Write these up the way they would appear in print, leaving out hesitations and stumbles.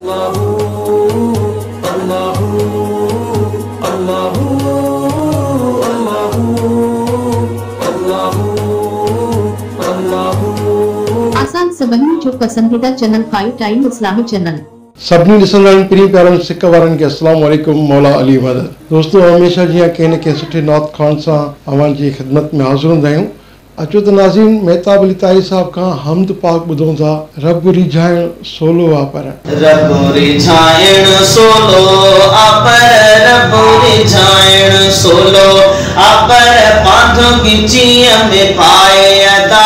आसान सबनी जो पसंदीदा चैनल 5 टाइम इस्लामी चैनल सभी लिसनरनि प्रिय कारण सिक वारनि खे अस्सलाम वालेकुम मौला अली मदद। दोस्तों हमेशा जीअं कंहिं कंहिं सुठे नात खान सां अवां जी ख़िदमत में हाज़िर हूंदा आहियूं। अचो त नाज़िम महताब अली ताहिरी साहब का हमद पाक बुधूं था। रब रिझाइण सोलो आ पर रब रिझाइण सोलो आ पर रब रिझाइण सोलो आ पर पांधो गिचीअ में पाए अदा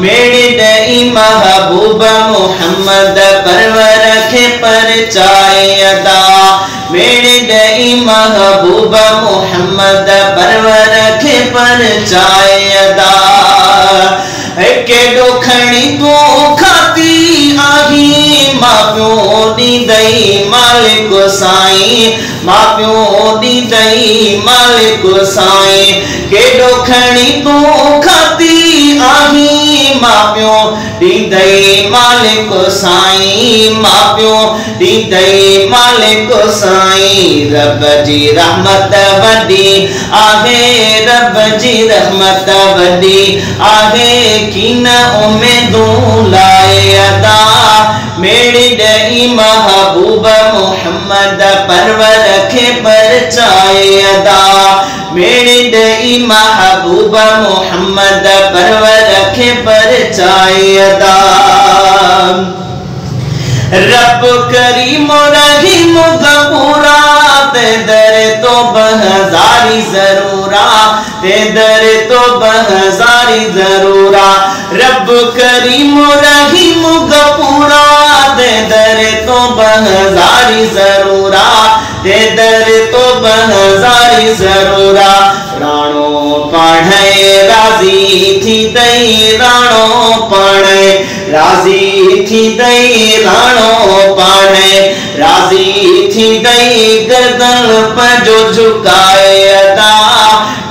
मेड़े दई महबूब मोहम्मद परवर खे परचाए अदा मेड़े दई महबूब मोहम्मद परवर खे परचाए अदा केडो खणी तो खाती आही माँ प्यो दी दई मालिक साईं माँ प्यो दी दई मालिक साईं केडो खणी तो खाती आही माँ प्यो दी दई मालिक साईं माँ प्यो दी दई मालिक साईं। रब जी रहमत वॾी आहे रब जी रहमत वॾी आहे कीन उम्मीदूं लाए अदा मेरी दई महबूब मोहम्मद परवर खे परचाए अदा मेरी दई महबूब मोहम्मद परवर खे परचाए अदा। रब करीम रहीम गफूरा ते दर तो बहजारी जरूरा ते दर तो बहजारी जरूरा रब करीम रहीम गफूरा ते दर तो बहजारी जरूरा ते दर तो बहजारी जरूरा राणो पाणे राजी थी दई राणो पाणे राजी थी दई राणो पाणे राजी थी दई गर्दन पंजो झुकाए अदा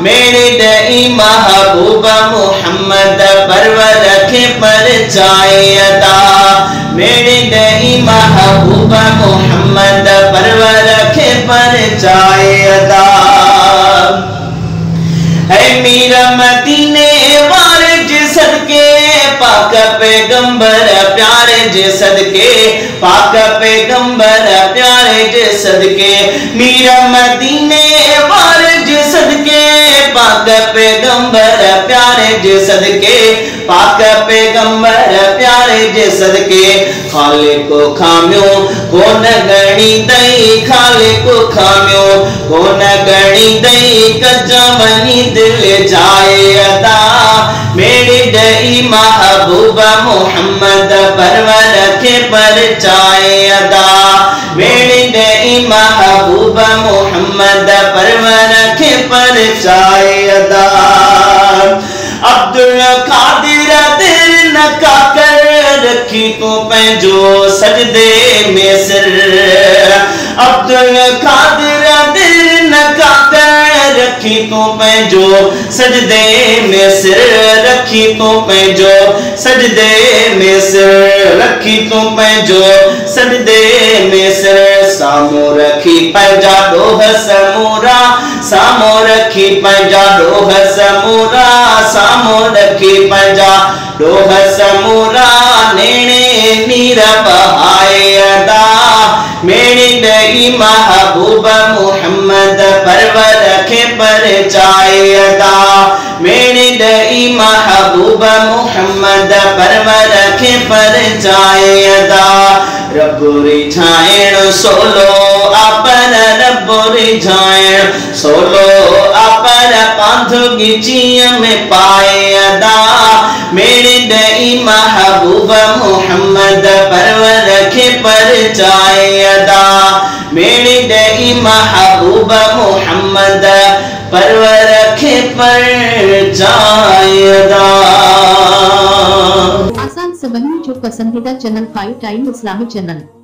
मेरे दई महबूब मोहम्मद परवर खे परचाए अदा मेरे दई महबूब मोहम्मद परवर खे परचाए अदा। अमीर मदीने वारे जे सदके पाक पैगंबर प्यारे जे सदके पाक पैगंबर प्यारे जे सदके मीर मदीने वारे जे सदके पाक पैगंबर प्यारे जे सदके पाक पैगंबर प्यारे जे सदके खालिक खामियों को न गणी दई खालिक खामियों को न गणी दई कजा मनी दिल जाए अदा मेरी दई महबूब मोहम्मद परवर खे परचाए अदा मेरी दई महबूब मोहम्मद परवर खे परचाए अदा। अब्दुल कादिर दिल न का कर रखी तू पंहिंजो सजदे में सिर अब्दुल कादिर दिल न का रखी तो पैंजो सजदे में सिर रखी तो पैंजो सजदे में सिर रखी तो पैंजो सजदे में सिर सामो रखी पंजा डोह समूरा सामो रखी पंजा डोह समूरा सामो रखी पंजा डोह समूरा नेणे नीर बहाए अदा मेरी दई महबूब मोहम्मद परवर खे परचाए अदा मेरी दई महबूब मोहम्मद परवर खे परचाए अदा। रब रिझाइण सोलो आ पर रब रिझाइण सोलो आ पर पांधो गिचीअ में पाए अदा मेरी दई महबूब मोहम्मद परवर खे परचाए अदा मेरी दई महबूब मोहम्मद परवर खे परचाए अदा। आसान सबनी जो पसंदीदा चैनल 5 टाइम इस्लामी चैनल।